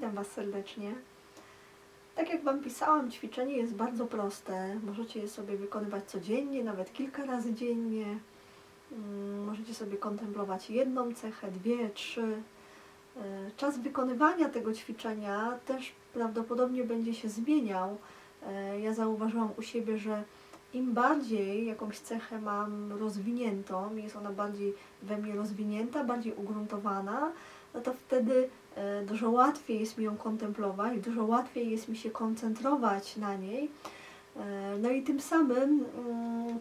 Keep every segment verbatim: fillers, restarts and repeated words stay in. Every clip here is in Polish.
Witam Was serdecznie. Tak jak Wam pisałam, ćwiczenie jest bardzo proste. Możecie je sobie wykonywać codziennie, nawet kilka razy dziennie. Możecie sobie kontemplować jedną cechę, dwie, trzy. Czas wykonywania tego ćwiczenia też prawdopodobnie będzie się zmieniał. Ja zauważyłam u siebie, że im bardziej jakąś cechę mam rozwiniętą, jest ona bardziej we mnie rozwinięta, bardziej ugruntowana, no to wtedy dużo łatwiej jest mi ją kontemplować, dużo łatwiej jest mi się koncentrować na niej, no i tym samym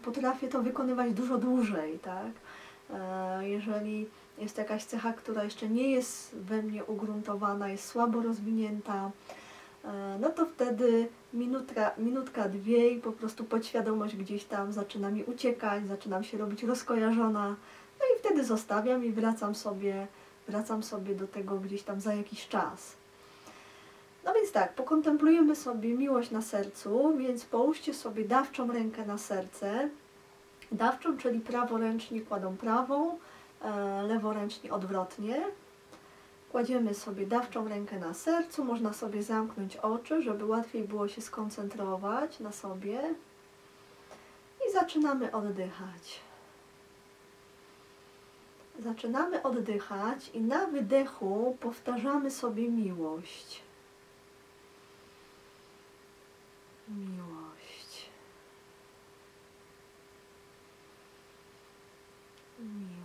potrafię to wykonywać dużo dłużej, tak? Jeżeli jest jakaś cecha, która jeszcze nie jest we mnie ugruntowana, jest słabo rozwinięta, no to wtedy minutka, minutka dwie i po prostu podświadomość gdzieś tam zaczyna mi uciekać, zaczynam się robić rozkojarzona, no i wtedy zostawiam i wracam sobie Wracam sobie do tego gdzieś tam za jakiś czas. No więc tak, pokontemplujemy sobie miłość na sercu, więc połóżcie sobie dawczą rękę na serce. Dawczą, czyli praworęczni kładą prawą, leworęczni odwrotnie. Kładziemy sobie dawczą rękę na sercu, można sobie zamknąć oczy, żeby łatwiej było się skoncentrować na sobie. I zaczynamy oddychać. Zaczynamy oddychać i na wydechu powtarzamy sobie miłość. Miłość. Miłość.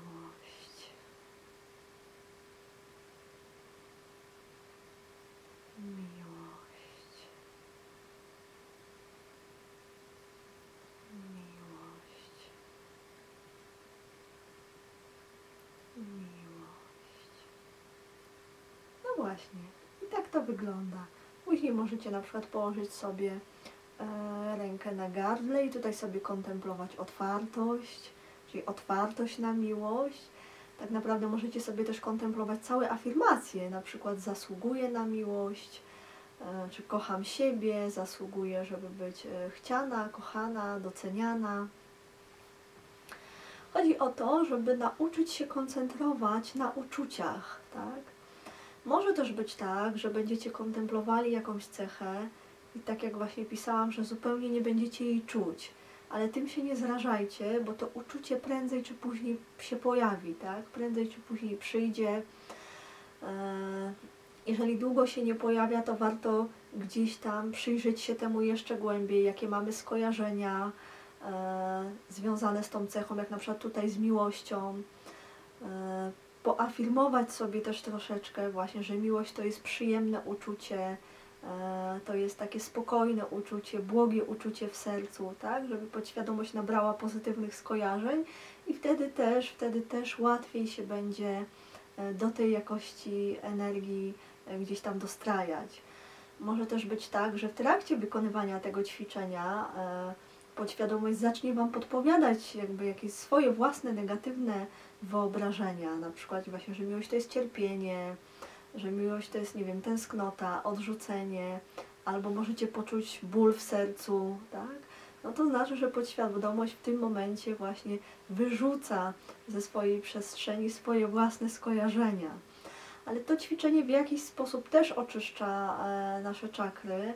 Miłość. Miłość. Miłość. No właśnie. I tak to wygląda. Później możecie na przykład położyć sobie e, rękę na gardle i tutaj sobie kontemplować otwartość, czyli otwartość na miłość. Tak naprawdę możecie sobie też kontemplować całe afirmacje, na przykład zasługuję na miłość, e, czy kocham siebie, zasługuję, żeby być e, chciana, kochana, doceniana. Chodzi o to, żeby nauczyć się koncentrować na uczuciach, tak? Może też być tak, że będziecie kontemplowali jakąś cechę i tak jak właśnie pisałam, że zupełnie nie będziecie jej czuć, ale tym się nie zrażajcie, bo to uczucie prędzej czy później się pojawi, tak? Prędzej czy później przyjdzie. Jeżeli długo się nie pojawia, to warto gdzieś tam przyjrzeć się temu jeszcze głębiej, jakie mamy skojarzenia związane z tą cechą, jak na przykład tutaj z miłością. Poafirmować sobie też troszeczkę właśnie, że miłość to jest przyjemne uczucie, to jest takie spokojne uczucie, błogie uczucie w sercu, tak? Żeby podświadomość nabrała pozytywnych skojarzeń i wtedy też, wtedy też łatwiej się będzie do tej jakości energii gdzieś tam dostrajać. Może też być tak, że w trakcie wykonywania tego ćwiczenia podświadomość zacznie Wam podpowiadać jakby jakieś swoje własne negatywne wyobrażenia, na przykład właśnie, że miłość to jest cierpienie, że miłość to jest, nie wiem, tęsknota, odrzucenie, albo możecie poczuć ból w sercu, tak? No to znaczy, że podświadomość w tym momencie właśnie wyrzuca ze swojej przestrzeni swoje własne skojarzenia. Ale to ćwiczenie w jakiś sposób też oczyszcza e, nasze czakry,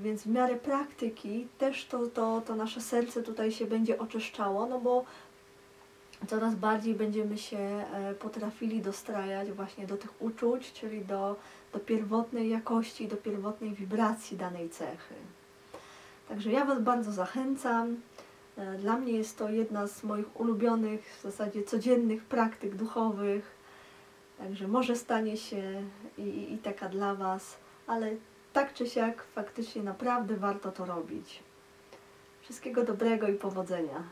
więc w miarę praktyki też to, to, to nasze serce tutaj się będzie oczyszczało, no bo coraz bardziej będziemy się potrafili dostrajać właśnie do tych uczuć, czyli do, do pierwotnej jakości, do pierwotnej wibracji danej cechy. Także ja Was bardzo zachęcam. Dla mnie jest to jedna z moich ulubionych, w zasadzie codziennych praktyk duchowych. Także może stanie się i, i, i taka dla Was, ale tak czy siak, faktycznie naprawdę warto to robić. Wszystkiego dobrego i powodzenia.